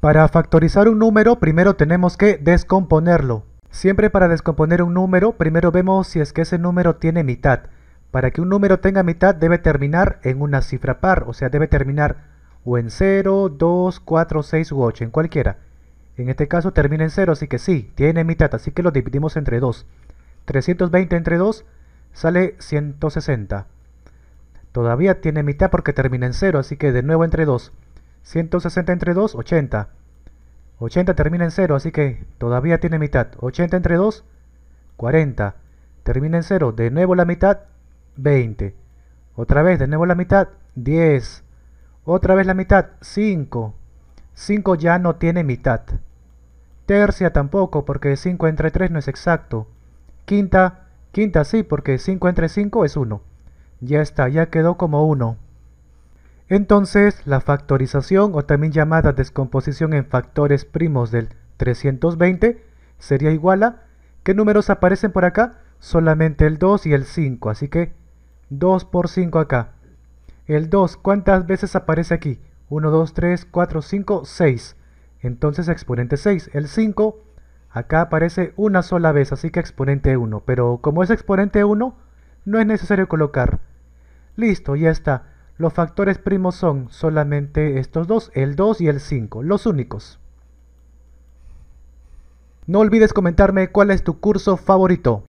Para factorizar un número, primero tenemos que descomponerlo. Siempre para descomponer un número, primero vemos si es que ese número tiene mitad. Para que un número tenga mitad, debe terminar en una cifra par, o sea, debe terminar o en 0, 2, 4, 6 u 8, en cualquiera. En este caso termina en 0, así que sí, tiene mitad, así que lo dividimos entre 2. 320 entre 2 sale 160. Todavía tiene mitad porque termina en 0, así que de nuevo entre 2. 160 entre 2, 80. 80 termina en 0, así que todavía tiene mitad. 80 entre 2, 40. Termina en 0, de nuevo la mitad, 20. Otra vez, de nuevo la mitad, 10. Otra vez la mitad, 5. 5 ya no tiene mitad. Tercia tampoco, porque 5 entre 3 no es exacto. Quinta sí, porque 5 entre 5 es 1. Ya está, ya quedó como 1. Entonces, la factorización, o también llamada descomposición en factores primos del 320, sería igual a... ¿Qué números aparecen por acá? Solamente el 2 y el 5, así que 2 por 5 acá. El 2, ¿cuántas veces aparece aquí? 1, 2, 3, 4, 5, 6. Entonces exponente 6. El 5, acá aparece una sola vez, así que exponente 1. Pero como es exponente 1, no es necesario colocar. Listo, ya está. Los factores primos son solamente estos dos, el 2 y el 5, los únicos. No olvides comentarme cuál es tu curso favorito.